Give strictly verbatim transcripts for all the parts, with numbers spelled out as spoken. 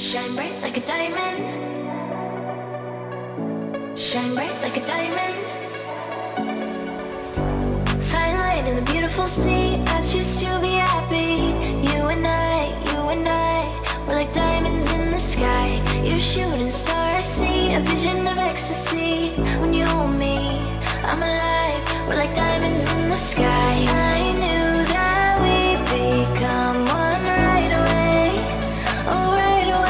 Shine bright like a diamond. Shine bright like a diamond. Fine light in the beautiful sea. I choose to be happy. You and I, you and I, we're like diamonds in the sky. You shooting star I see, a vision of ecstasy. When you hold me, I'm alive. We're like diamonds in the sky. I knew that we'd become one right away. Oh, I do.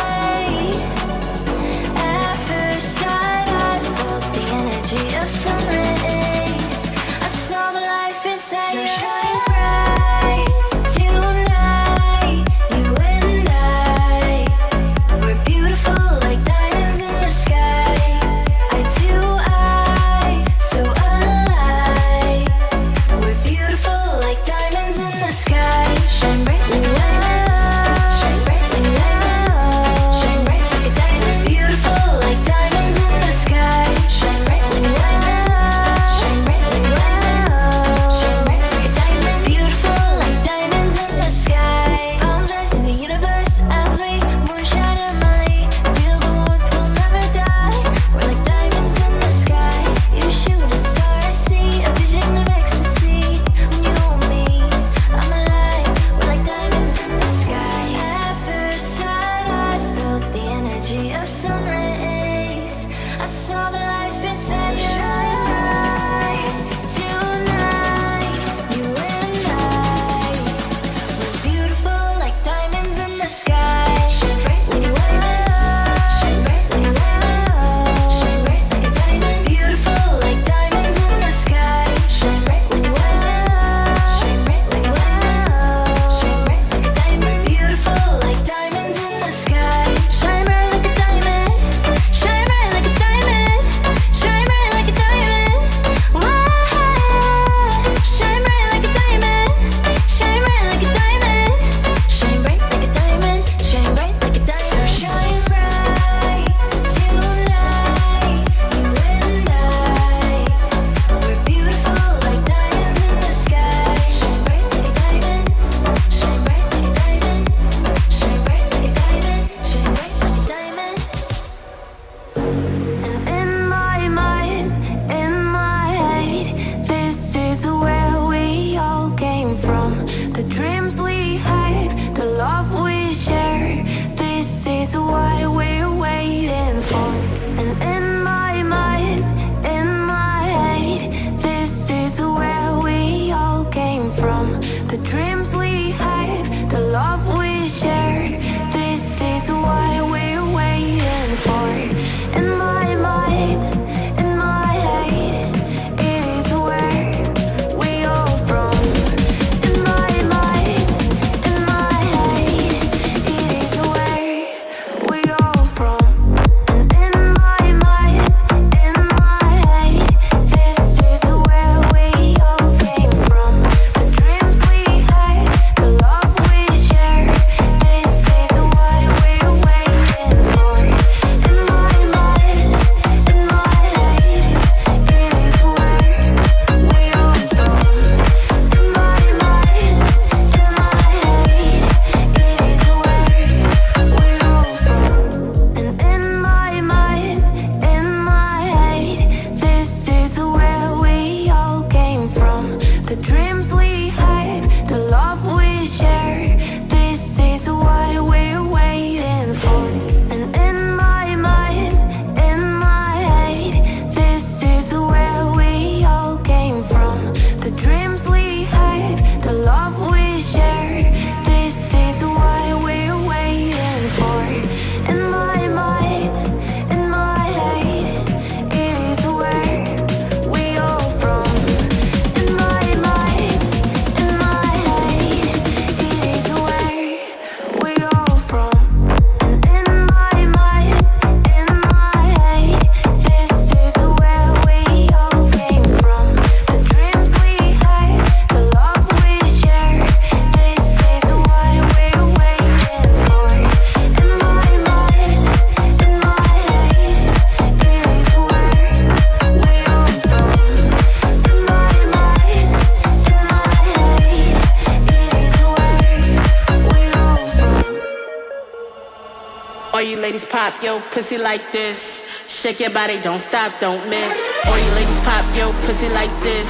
All you ladies pop yo pussy like this. Shake your body, don't stop, don't miss. All you ladies pop yo pussy like this.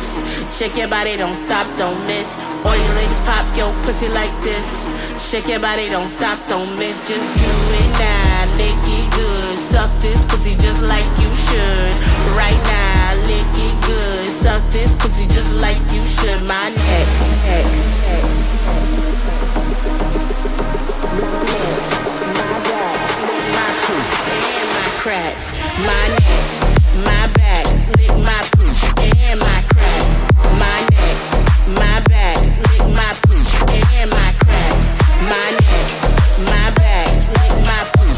Shake your body, don't stop, don't miss. All you ladies pop yo pussy like this. Shake your body, don't stop, don't miss. Just do it now, lick it good. Suck this pussy just like you should. Right now, lick it good. Suck this pussy just like you should. My neck, neck, neck. Crack my neck, my back, lick my poop and my crack. My neck, my back, lick my poop and my crack. My neck, my back, lick my poop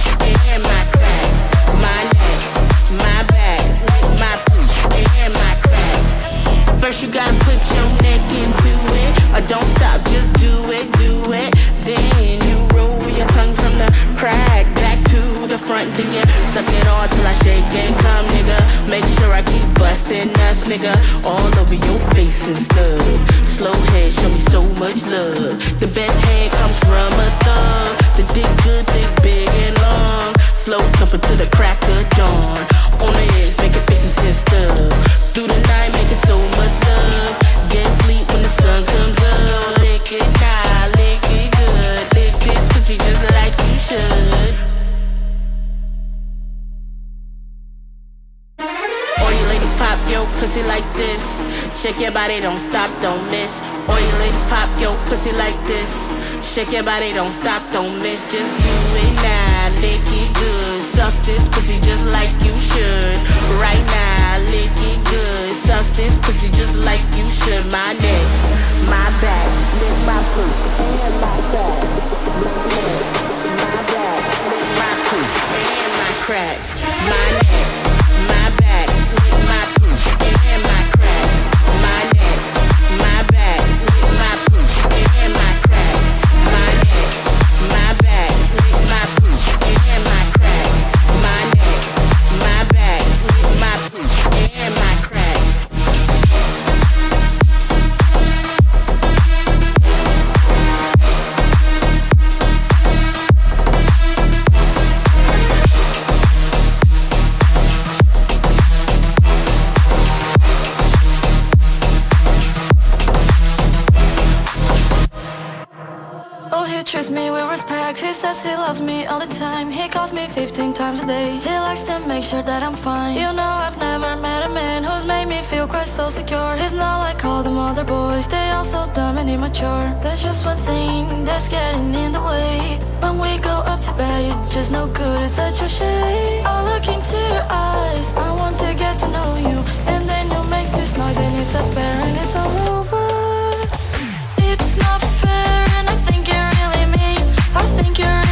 and my crack. My neck, my back, lick my poop and my crack. First you gotta put your neck into it, or don't stop, just do it, do it. Then you roll your tongue from the crack back to the front, then you suck it all till I shake and come, nigga. Make sure I keep busting us, nigga. All over your face and stuff. Slow head, show me so much love. The best head comes from a thug. The dick good, thick, big and long. Slow jumping to the crack of dawn. On the eggs, making faces and stuff. Through the night, making so much love. Can't sleep when the sun comes up. Lick it high, lick it good. Lick this pussy just like you should. Pussy like this, shake your body, don't stop, don't miss. All you ladies pop your pussy like this, shake your body, don't stop, don't miss. Just do it now, lick it good, suck this pussy just like you should. Right now, lick it good, suck this pussy just like you should. My neck, my back, lick my poop and my back. My neck, my back, lick my poop and my crack. My neck, my back, lick my poop. He loves me all the time. He calls me fifteen times a day. He likes to make sure that I'm fine. You know I've never met a man who's made me feel quite so secure. He's not like all them other boys. They all so dumb and immature. There's just one thing that's getting in the way. When we go up to bed, it's just no good. It's such a shame. I'll look into your eyes. I want to get to know you. And then you make this noise and it's apparent it's all over. It's not fair and I think you're really mean. I think you're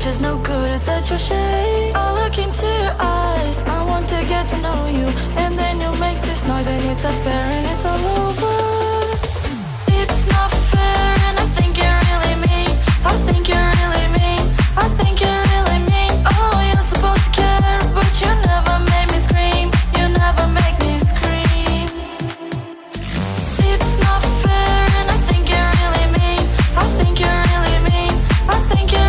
just no good, it's such a shame. I look into your eyes, I want to get to know you. And then you make this noise and it's apparent it's all over. It's not fair and I think you're really mean. I think you're really mean. I think you're really mean. Oh, you're supposed to care, but you never made me scream. You never make me scream. It's not fair and I think you're really mean. I think you're really mean. I think you're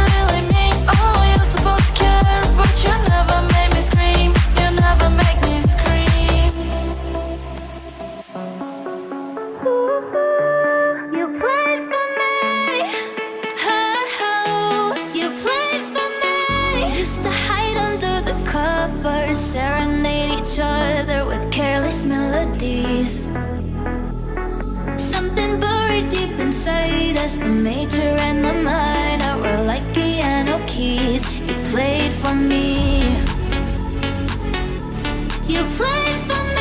the major and the minor were like piano keys. You played for me. You played for me.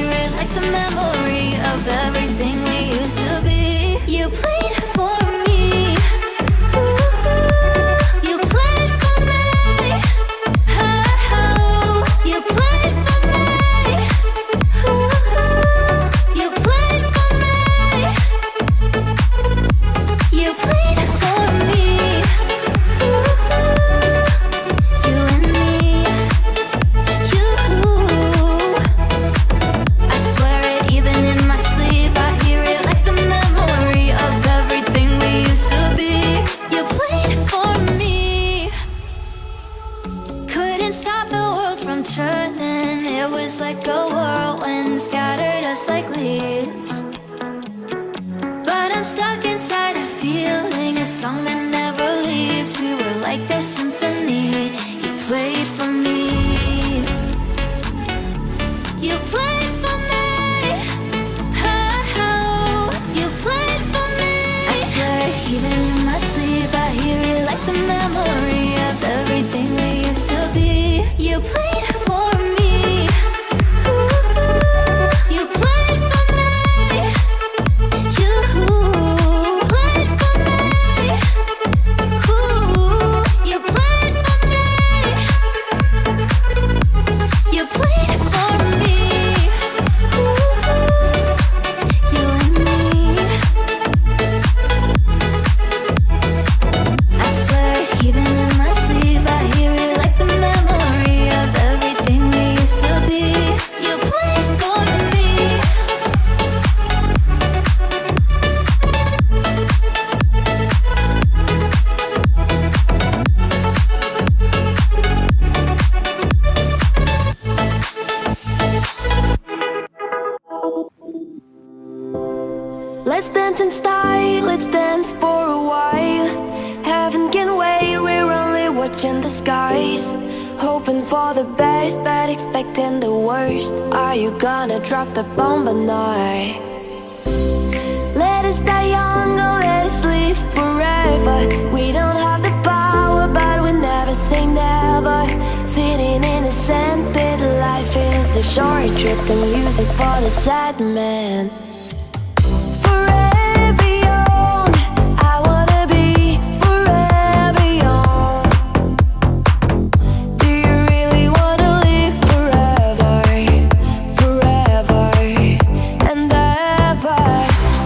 erase like the memory of everything we used to be. You played for me. Ooh, you played for me. Oh, you played for me. Ooh, you played for me. You played for me. Ooh, you and me. You. I swear it, even in my sleep, I hear it like the memory of everything we used to be. You played for me. Couldn't stop the world from churning. It was like a whirlwind, scattered us like leaves. But I'm stuck inside a feeling, a song that never leaves. We were like a symphony. You played for me. You played for me. Oh, you played for me. I swear, even in my sleep, I hear it like the memory of everything we used to be. You played for me. Ooh, you played for me. You played for me. Ooh, you played for me. You played for me. Ooh, you and me. I swear, even in my sleep, I hear it like the memory of everything we used to be. You played for me. Let's dance in style, let's dance for a while. Heaven can wait, we're only watching the skies. Hoping for the best, but expecting the worst. Are you gonna drop the bomb or not? Let us die young or let us live forever. We don't have the power, but we never say never. Sitting in a sandpit, life is a short trip. The music for the sad man. Forever young, I wanna be forever young. Do you really wanna live forever? Forever and ever.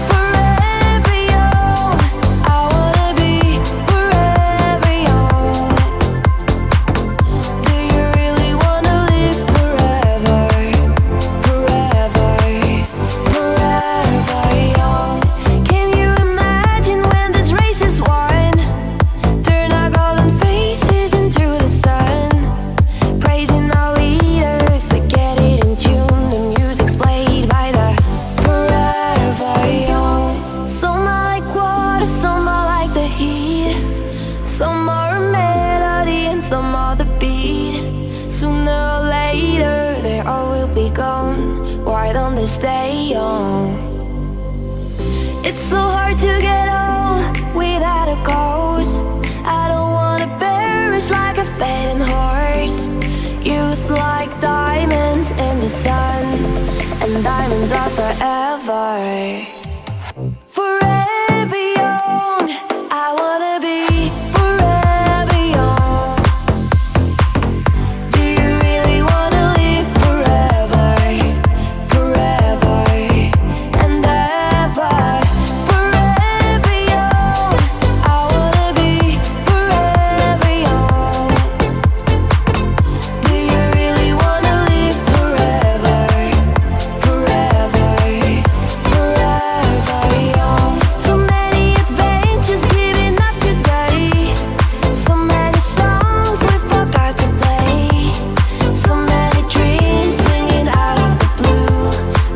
Forever young, I wanna be forever young. Do you really wanna live forever? Forever, forever young. Can you imagine when this race is won? Turn our golden faces into the sun. Praising our leaders, we get it in tune. The music's played by the forever young. Some are like water, some are like the heat. Some are a melody and some are the beat. Sooner or later, they all will be gone. Why don't they stay young? It's so hard to get old without a cause. I don't wanna perish like a fading horse. Youth like diamonds in the sun, and diamonds are forever. Forever young, I wanna be forever young. Do you really wanna live forever? Forever and ever. Forever young, I wanna be forever young. Do you really wanna live forever? Forever, forever young. So many adventures giving up today. So many songs we forgot to play. So many dreams swinging out of the blue.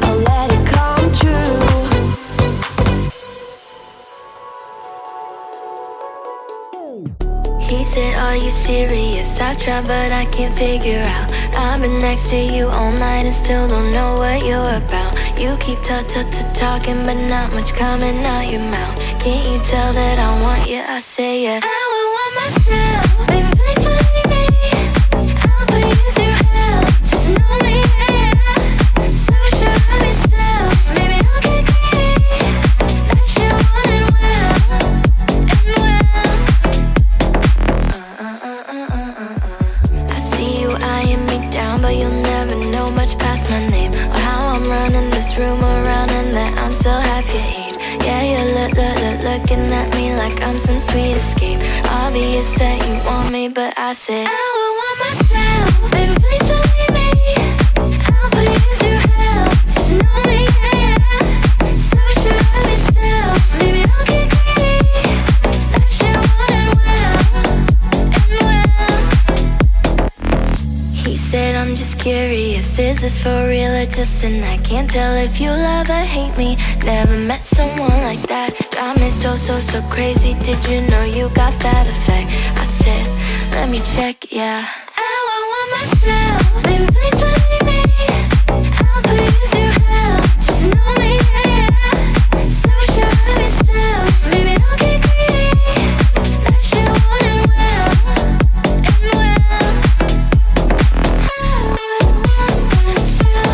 I'll let it come true. He said, are you serious? I've tried but I can't figure out. I've been next to you all night and still don't know what you're about. You keep ta-ta-ta-talking but not much coming out your mouth. Can't you tell that I want you? I say yeah. I will want myself, baby, please find me. I'll put you through hell, just know me, yeah. So sure sweet escape. Obvious that you want me, but I said I would want myself. Baby, please believe me, I'll put you through hell. Just know me, yeah, yeah. So sure of yourself. Maybe don't get greedy, that you wanted well, and well. He said, I'm just curious, is this for real or just an I can't tell if you love or hate me. Never met someone like that. Got me so, so, so crazy. Did you know you got that effect? I said, let me check, yeah. I would want myself. Baby, please believe me, I'll put you through hell. Just know me, yeah, yeah. So sure of yourself. Maybe don't get greedy, that you wanted well, and well. I would want myself. I would want myself.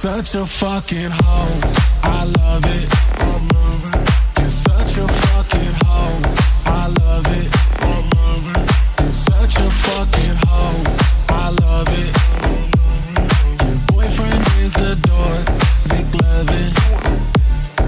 Such a fucking hoe, I love it. I love it. You're such a fucking hoe, I love it. I love it. You're such a fucking hoe, I love it. Your boyfriend is a dork, McLovin.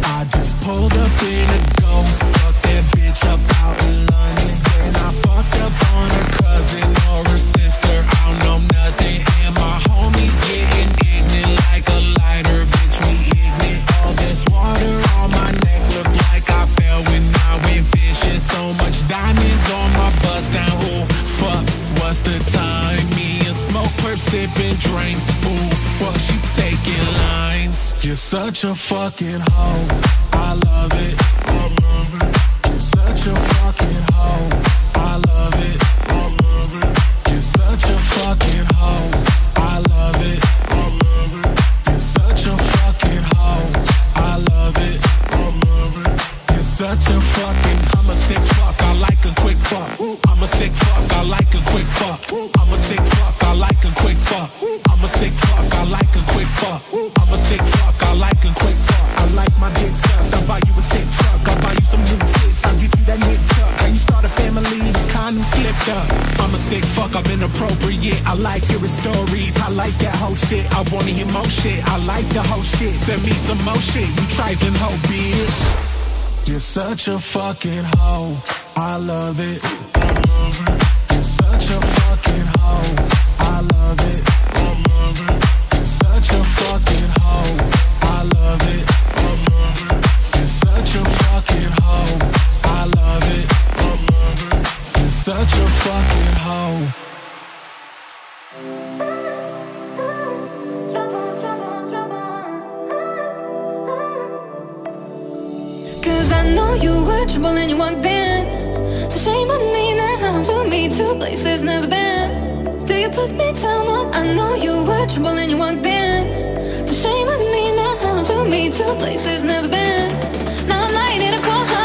I just pulled up in a ghost, fucked that bitch up out in London. And I fucked up on her cousin or her sister, I don't know nothing. And my homies getting ignorant like a lighter, bitch, we ignorant. All this water on my neck look like I fell when I went fishing. So much diamonds on my bust, now who fuck, what's the time? Me and Smoke, perp, sipping drink, who fuck, she taking lines. You're such a fucking hoe, I love it, I love it. You're such a fucking hoe, I love it, I love it. You're such a fucking hoe, I love it, I love it. You're such a fucking hoe, I love it, I love it. You're such a fucking, I'm a sick fuck, I like a quick fuck. I'm a sick fuck, I like a quick fuck. I'm a sick fuck, I like a quick fuck. I'm a sick fuck, I like a quick fuck. I'm a sick fuck, I like a quick fuck. I like my dick sucked, I'll buy you a sick truck, I'll buy you some new tits, I'll get you that nip tuck. Now you start a family, condom slipped up. I'm a sick fuck, I've been a appropriate. I like hearing stories, I like that whole shit. I wanna hear more shit, I like the whole shit. Send me some more shit, you trifling hoe, bitch. You're such a fucking hoe, I love it. You're such a fucking hoe, I love it. You're such a fucking hoe, I love it. You're such a fucking hoe, I love it. You're such a fucking hoe. I know you were trouble and you walked in. So shame on me now, we'll meet two places never been. Do you put me down on? I know you were trouble and you walked in. So shame on me now, we'll meet two places never been. Now I'm lying in a cold heart.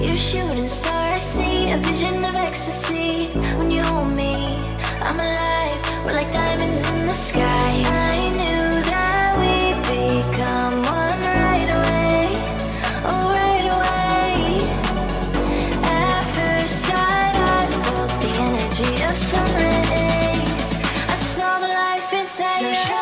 You a shooting star, I see a vision of ecstasy. When you hold me, I'm alive. We're like diamonds in the sky. I knew that we'd become one right away, oh right away. At first sight, I felt the energy of sun rays. I saw the life inside your eyes.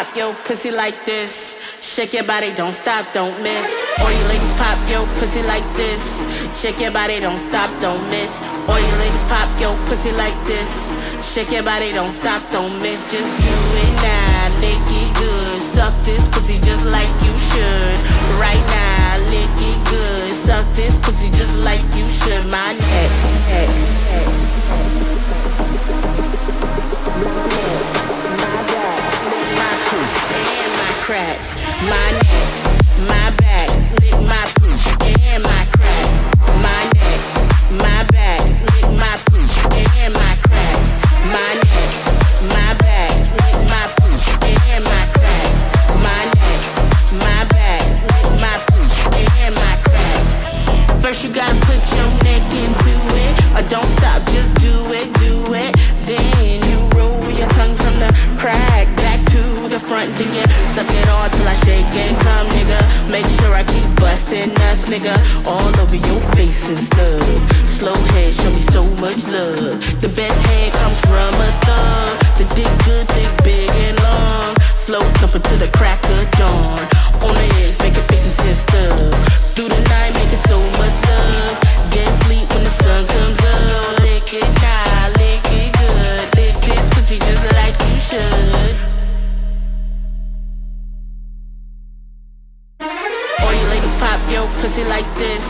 Pop your pussy like this, shake your body, don't stop, don't miss. All you ladies pop your pussy like this, shake your body, don't stop, don't miss. All you ladies pop your pussy like this, shake your body, don't stop, don't miss. Just do it now, make it good. Suck this pussy just like you should. Right now, lick it good. Suck this pussy just like you should. My neck, neck, neck. My neck, my back, my poop, and my crack. My neck, my back, lick my poop, and my crack. My neck, my back, lick my poop, and my crack. My neck, my back, lick my poop, and my crack. My neck, my back, lick my poop, and my crack. First you gotta put your neck into it, or don't stop, just do it, do it. Then you roll your tongue from the crack back to the front, then you suck it all till I shake and come, nigga. Make sure I keep busting us, nigga, all over your face and stuff. Slow head, show me so much love. The best head comes from a thug. The dick good, thick, big and long. Slow jumping to the crack of dawn. On the edge, make it face and sit stuff. Through the night, making so much love. Then sleep when the sun comes up. Lick it now, lick it good. Lick this pussy just like you should. All you ladies pop your pussy like this.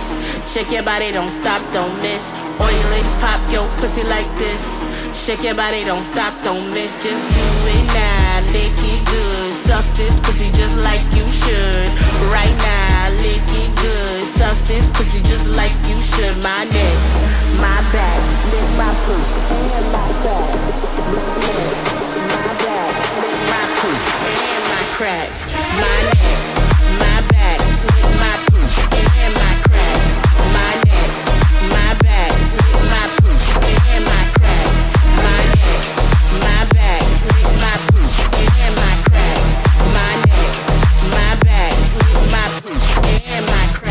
Shake your body, don't stop, don't miss. All you ladies pop your pussy like this. Shake your body, don't stop, don't miss. Just do it now, lick it good. Suck this pussy just like you should. Right now, lick it good. Suck this pussy just like you should. My neck, my back, lick my poop, and my crack. My back, lick my poop, and my crack. My neck, my back, lick my poop, and my crack. My neck, my back, lick my poop, and my crack. My neck, my back, lick my poop, and my crack. My neck, my back, lick my poop, and my crack.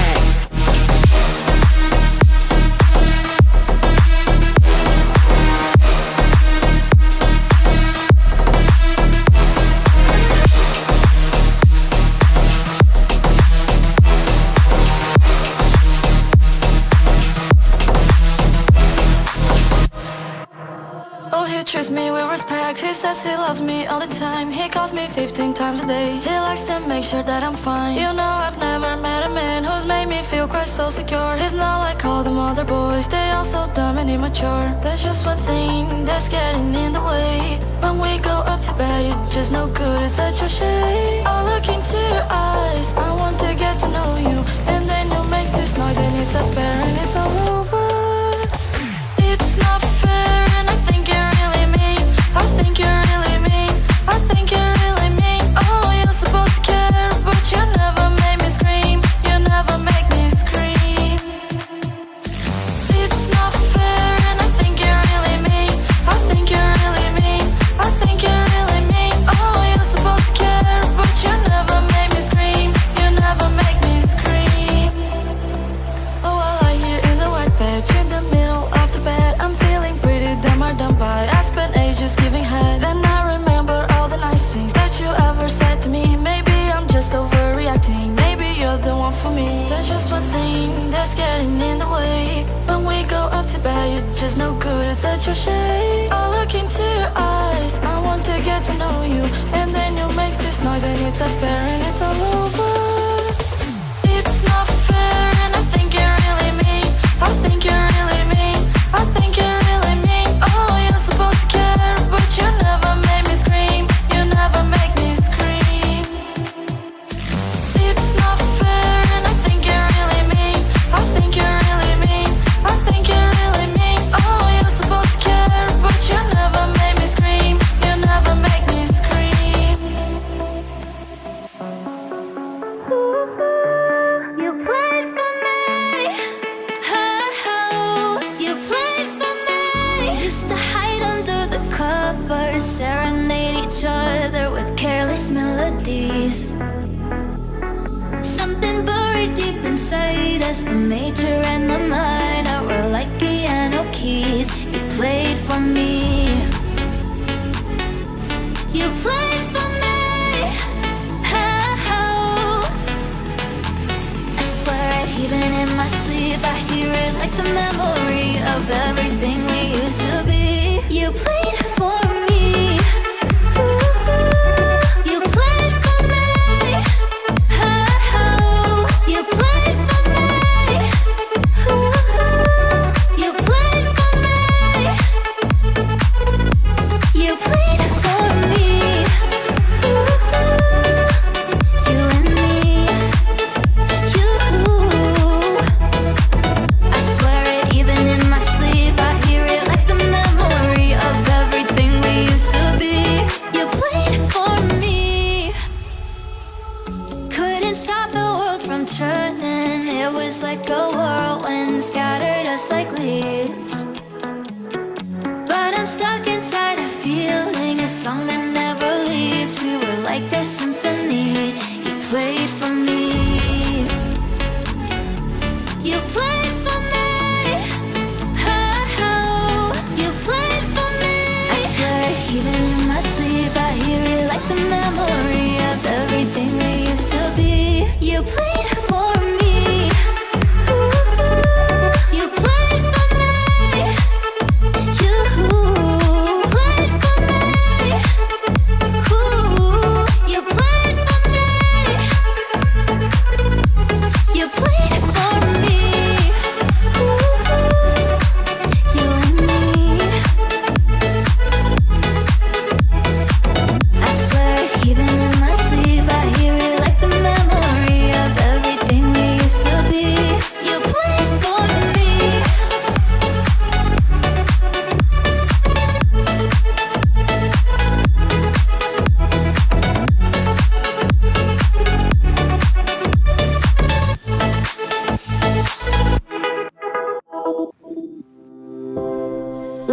Treats me with respect, he says he loves me all the time. He calls me fifteen times a day. He likes to make sure that I'm fine. You know I've never met a man who's made me feel quite so secure. He's not like all them other boys, they all so dumb and immature. There's just one thing that's getting in the way. When we go up to bed, it's just no good, it's such a shame. I'll look into your eyes, I want to get to know you. And then you make this noise and it's apparent it's all over. It's not fair. I think you're really mean, I think you're really mean. Oh, you're supposed to care, but you never made me scream. You never make me scream. It's not fair, and I think you're really mean. I think you're really mean, I think you're really mean. Oh, you're supposed to care, but you never made me scream. You never make me scream. Oh, I lie here in the white bed, in the middle of the bed. I'm feeling pretty damn hard done by. I spent ages giving head, then I remember all the nice things that you ever said to me. Maybe I'm just overreacting, maybe you're the one for me. There's just one thing that's getting in the way. When we go up to bed, you're just no good, it's such a shame. I look into your eyes, I want to get to know you. And then you make this noise and it's apparent it's all over. It's not fair, and I think you're really mean. I think you're really mean, I think you're really mean. Oh, you're supposed to care, but you never made me scream. You never make me scream. It's not fair, and I think you're really mean. I think you're really mean, I think you're really mean. Oh, you're supposed to care, but you never made me scream. You never make me scream. Ooh, you played for me. Oh, you played for me. Used to hide under the covers, serenade each other with careless melodies. Something buried deep inside us, the major and the minor were like piano keys. You played for me. You played for me. Oh, I swear it, even in my sleep I hear it like the memory of everything we used to be. You played for me. Ooh, you played for me.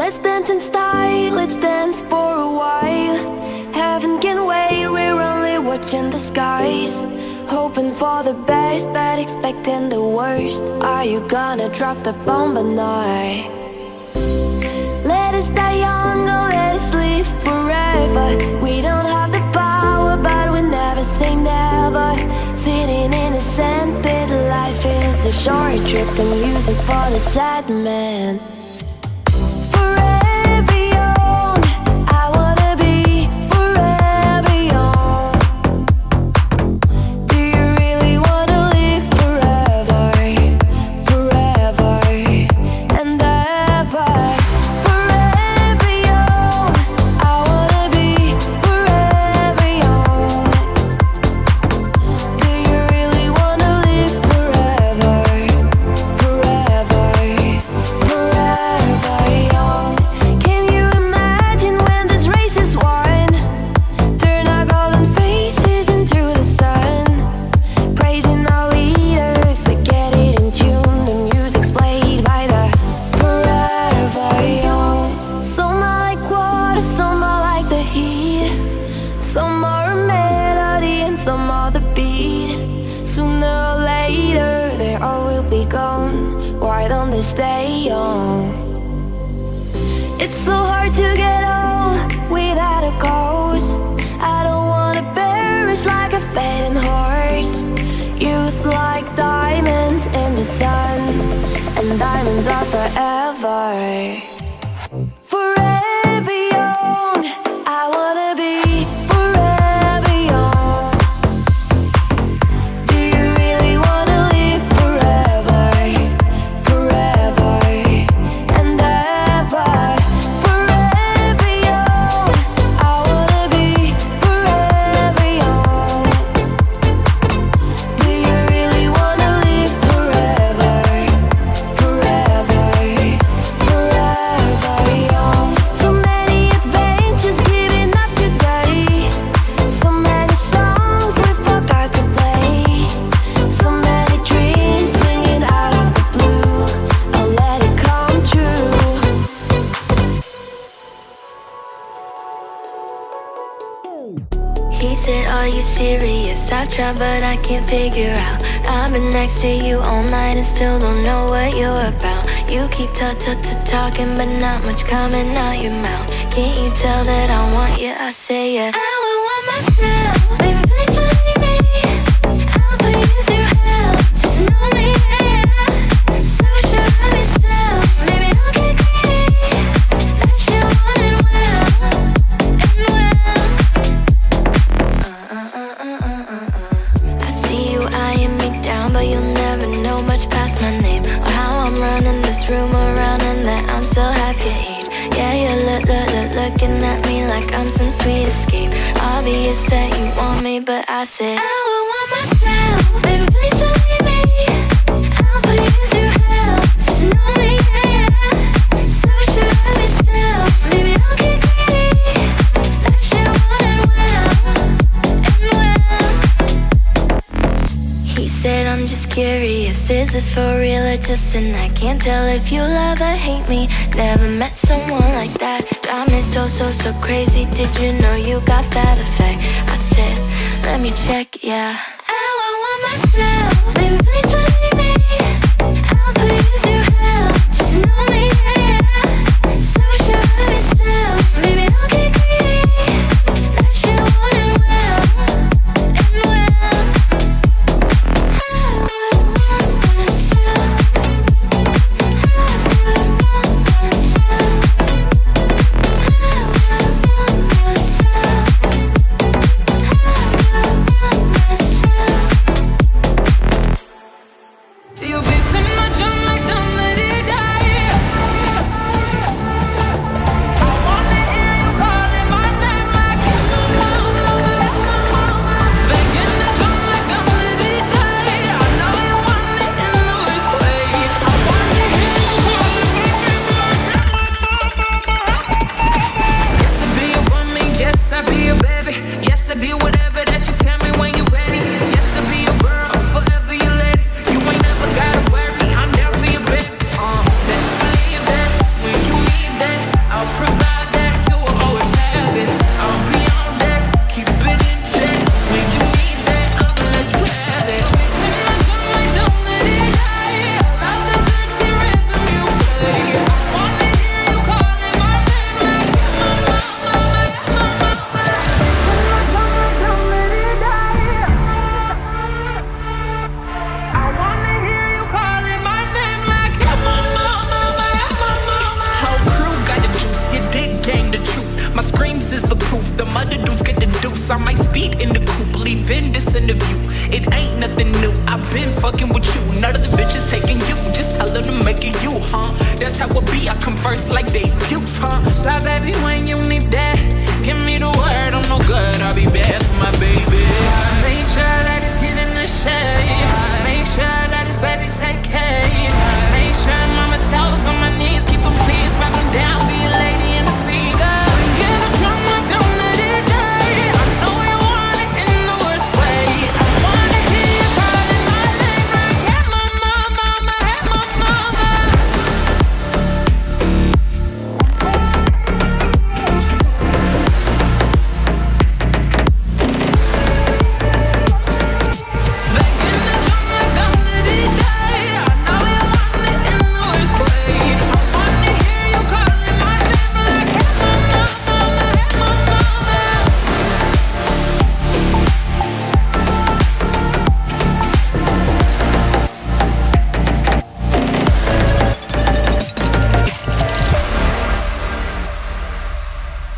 Let's dance in style, let's dance for a while. Heaven can wait, we're only watching the skies. Hoping for the best, but expecting the worst. Are you gonna drop the bomb or not? Let us die young or let us live forever. We don't have the power, but we never say never. Sitting in a sandpit, life is a short trip. The music for the sad man. But I can't figure out. I've been next to you all night and still don't know what you're about. You keep ta-ta-ta-talking but not much coming out your mouth. Can't you tell that I want you? I say yeah, I will want myself. Baby, please believe me, I'll put you through hell. Just know me, yeah, yeah. So sure of yourself. Maybe don't get greedy, that you want it well. And well, uh, uh, uh, uh, uh. But you'll never know much past my name, or how I'm running this room around and that I'm still half your age. Yeah, you're look, look, look, looking at me like I'm some sweet escape. Obvious that you want me, but I said I will want myself. Baby, please believe me, I'll put you through hell. Just know me, yeah, yeah. So sure of yourself. Maybe I'll get greedy, that you want it well. And well, he said I'm just curious, is this for real or just an I can't tell if you love or hate me. Never met someone like that. I'm so, so, so crazy. Did you know you got that effect? I said, let me check, yeah. I will want myself. Baby, please believe me, I'll put you through hell. Just know me, yeah, yeah. So sure of yourself. Maybe I'll get greedy, that you want it well. juice. I might speed in the coupe, leave in this interview. It ain't nothing new, I've been fucking with you. None of the bitches taking you, just tell them to make it you, huh? That's how it be, I converse like debuts, huh? So baby, when you need that, give me the word, I'm no good, I'll be bad for my baby. Make sure that it's getting the shade. Make sure that it's baby take care. Make sure mama tells on my knees, keep them please, wrap them down, be a lady in the figure.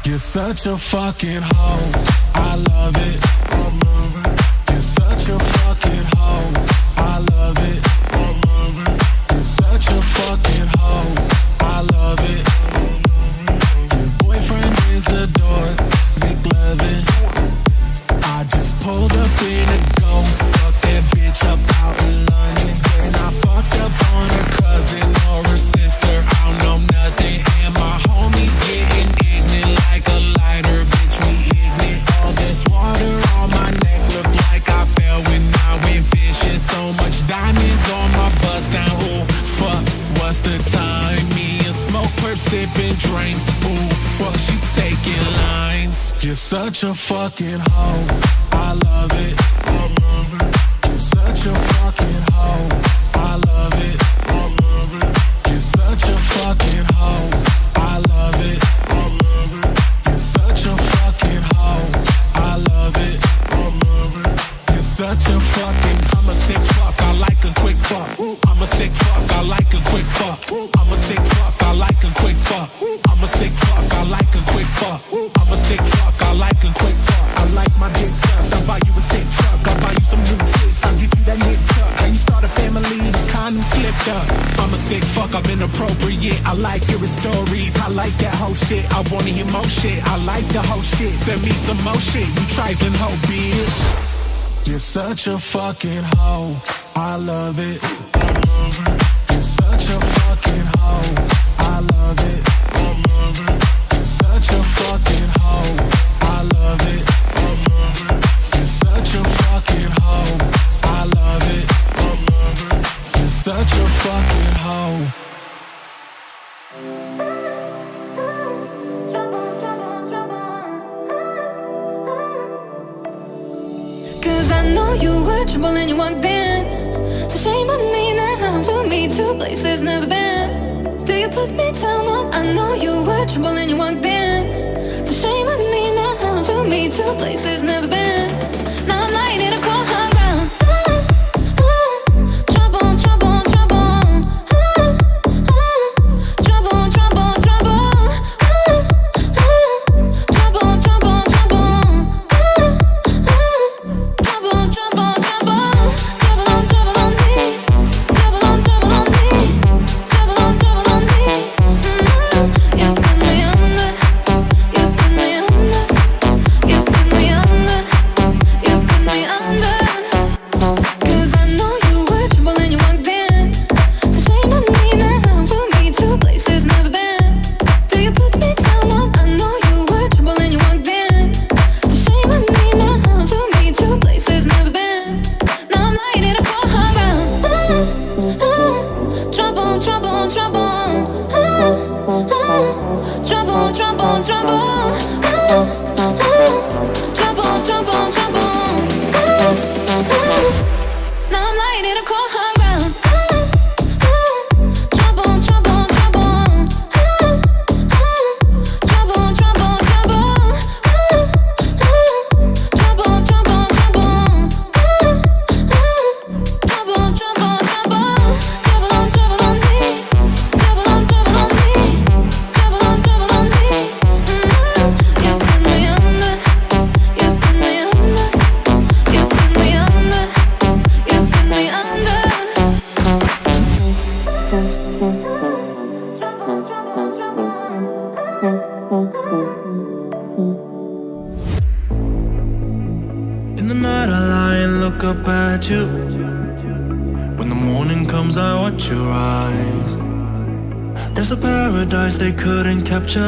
You're such a fucking hoe, I love it, I love it. You're such a fucking hoe, I love it, I love it. You're such a fucking hoe, I love it, I love it. Your boyfriend is a dork, McLovin. I just pulled up in a ghost, fuck that bitch up out in London. And I fucked up on her cousin or her sister, I don't know nothing. And my homies getting like a lighter, bitch, we hit me. All this water on my neck looked like I fell when I went fishing. So much diamonds on my bust down. Ooh, fuck, what's the time? Me and smoke, perp, sip, and drink. Ooh, fuck, she taking lines. You're such a fucking hoe, I love it, I love it. You're such a fucking hoe, I love it, I love it. You're such a fucking hoe, I love it, I love it. You're such a fucking hoe, I love it, I love it. You're such a fucking, I'm a sick fuck, I like a quick fuck. I'm a sick fuck, I like a quick fuck. I'm a sick fuck, I like a quick fuck. I'm a sick fuck, I like a quick fuck. I'm a sick fuck, I like a quick fuck. I like my dick sucked, I'll buy you a sick truck, I'll buy you some new tits, I'll get you that nip tuck. How you start a family, the condom slipped up. I'm a sick fuck, I've been appropriate. I like hearing stories, I like that whole shit. I wanna hear more shit, I like the whole shit. Send me some more shit, you trifling hoe, bitch. You're such a fucking hoe, I love it, I love it. You're such a fucking hoe, I love it, I love it. You're such a fucking hoe, I love it, I love it. You're such a fucking hoe, I love it, I love it. You're such a fucking hoe. I know you were trouble and you walked in. So shame on me now for me to places never been. Till you put me down on. I know you were trouble and you walked in. So shame on me now for me to places never been. Now I'm lying in a cold hard ground. Ah, ah, trouble, trouble, trouble. Ah, ah, trouble, trouble, trouble. Ah, ah, trouble, trouble, trouble. Ah, ah, trouble, trouble, trouble on, trouble on me. Trouble on, trouble on me. Trouble on, trouble on me. You put me under. You put me under. You put me under. You put me under. 'Cause I know you were trouble and you walked in. So shame on me now for me to places never been. Till you put me down on. I know you were trouble and you walked in. So shame on me now for me to places never been. Now I'm lying in a cold hard ground. Ah, ah, trouble, trouble, trouble. Ah, ah, trouble, trouble, trouble. Ah, ah, trouble, trouble, trouble. Ah, ah, now I'm lying in a cold hard ground. Ah, ah, trouble, trouble, trouble. Ah, ah, trouble, trouble, trouble. Ah, ah, trouble, trouble, trouble. Ah, ah, trouble, trouble, trouble. Trouble on, trouble on me. Trouble on, trouble on me. Trouble on, trouble on me. Mm, you put me under. You put me There's a paradise they couldn't capture,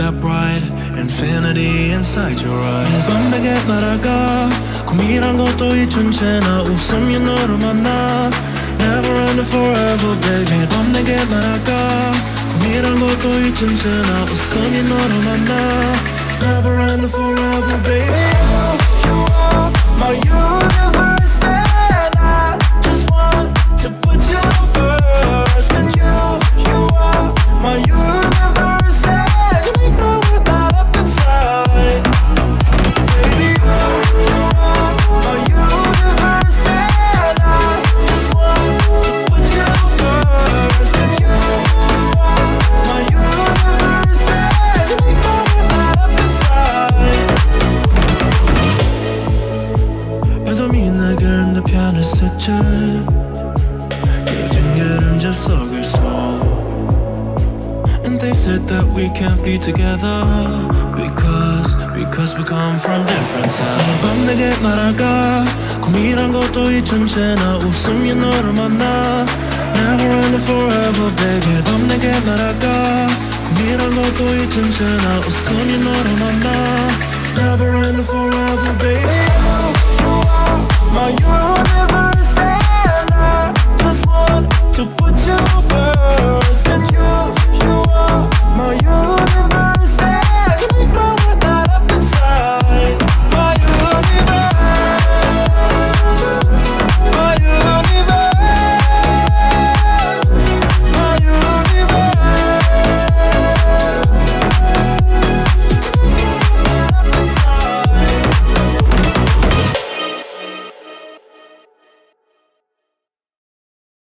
that bright infinity inside your eyes. 밤내게 날아가 꿈이란 것도 이 존재나 웃음 연으로 만나 Never ending forever baby. 밤내게 날아가 꿈이란 것도 이 존재나 웃음 연으로 만나 Never ending forever baby. You are my universe and I just want to put you first. And you, you are my universe. That we can't be together because because we come from different sides. 밤내게 날아가 꿈이란 것도 이 존재나 웃음이 너를 만나 Never ending forever baby. 밤내게 날아가 꿈이란 것도 이 존재나 웃음이 너를 만나 Never ending forever baby. You are my universe and I just want to put you first. And you